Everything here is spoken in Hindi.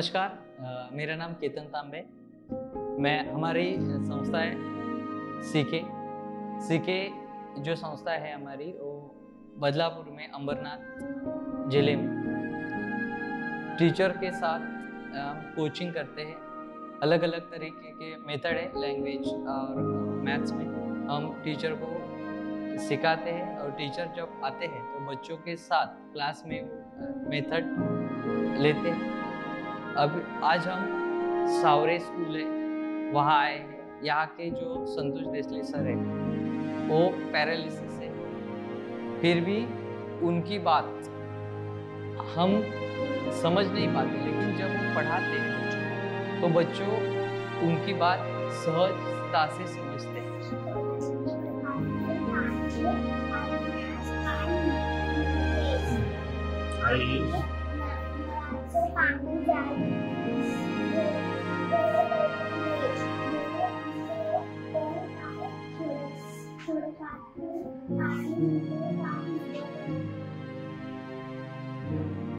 नमस्कार, मेरा नाम केतन तांबे। मैं हमारी संस्था है सीके जो संस्था है हमारी वो बदलापुर में अम्बरनाथ जिले में टीचर के साथ कोचिंग करते हैं। अलग अलग तरीके के मेथड है, लैंग्वेज और मैथ्स में हम टीचर को सिखाते हैं और टीचर जब आते हैं तो बच्चों के साथ क्लास में मेथड लेते हैं। अब आज हम सावरे स्कूल है वहाँ आए हैं। यहाँ के जो संतोष देशली सर है वो पैरालिसिस है, फिर भी उनकी बात हम समझ नहीं पाते, लेकिन जब वो पढ़ाते हैं बच्चों तो बच्चों उनकी बात सहजता से समझते हैं।